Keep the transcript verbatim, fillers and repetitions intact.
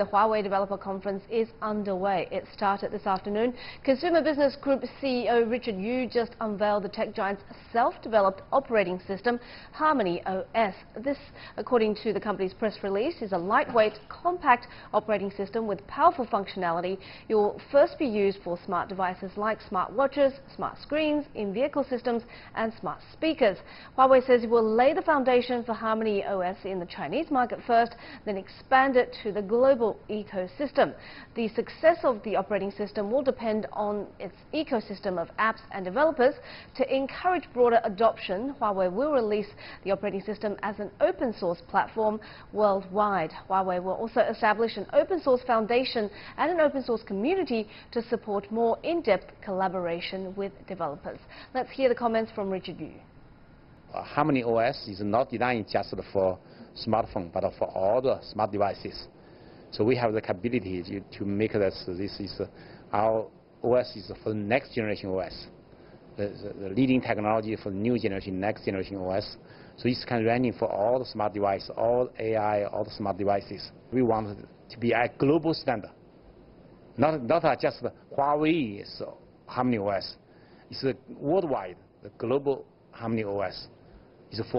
The Huawei Developer Conference is underway. It started this afternoon. Consumer Business Group C E O Richard Yu just unveiled the tech giant's self-developed operating system, Harmony O S. This, according to the company's press release, is a lightweight, compact operating system with powerful functionality. It will first be used for smart devices like smart watches, smart screens, in-vehicle systems and smart speakers. Huawei says it will lay the foundation for Harmony O S in the Chinese market first, then expand it to the global ecosystem. The success of the operating system will depend on its ecosystem of apps and developers. To encourage broader adoption, Huawei will release the operating system as an open source platform worldwide. Huawei will also establish an open source foundation and an open source community to support more in-depth collaboration with developers. Let's hear the comments from Richard Yu. Uh, Harmony O S is not designed just for smartphone, but for all the smart devices. So we have the capability to, to make this. This is uh, our O S is for the next generation O S, the, the, the leading technology for new generation, next generation O S. So it's kind of running for all the smart devices, all A I, all the smart devices. We want it to be a global standard, not not just Huawei's so Harmony O S. It's a worldwide, the global Harmony O S. It's for